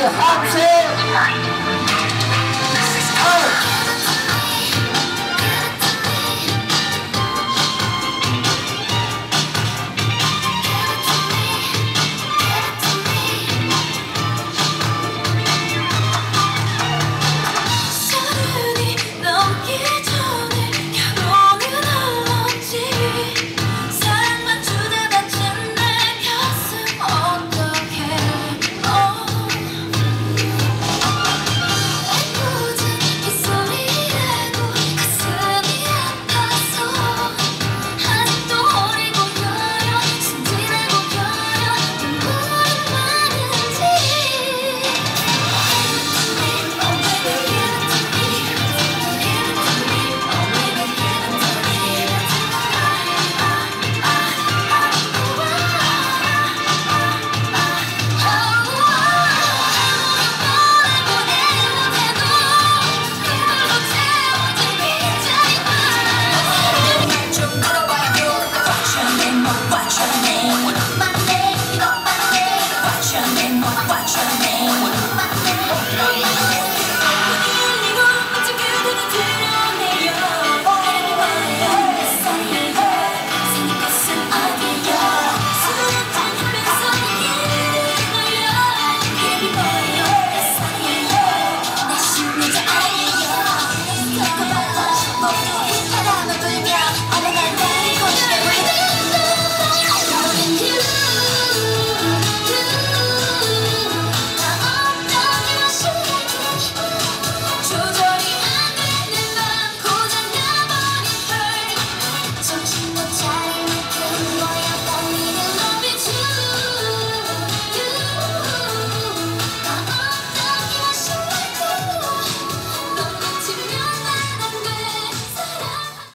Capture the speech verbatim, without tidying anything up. you hot tub. This is her. What's your name? What's your name?